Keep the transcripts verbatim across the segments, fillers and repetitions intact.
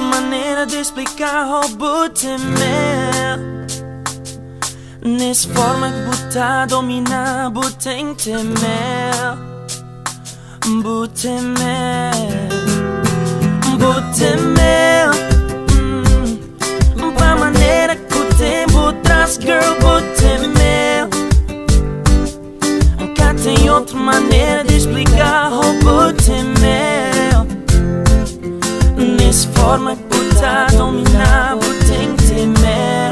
manera de explicar hobbutime. Nes forma buta domina buten temer, butemer, butemer. Pa maneira que tem butras, girl, butemer. Cá tem outra maneira de explicar hobbutime. Nes forma buta domina buten temer.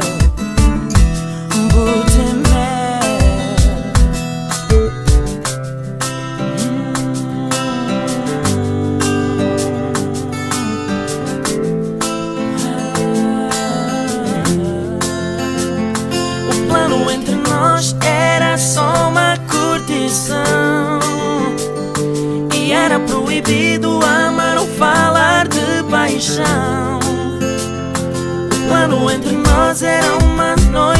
Era só uma curtição e era proibido amar ou falar de paixão. O plano entre nós era uma noite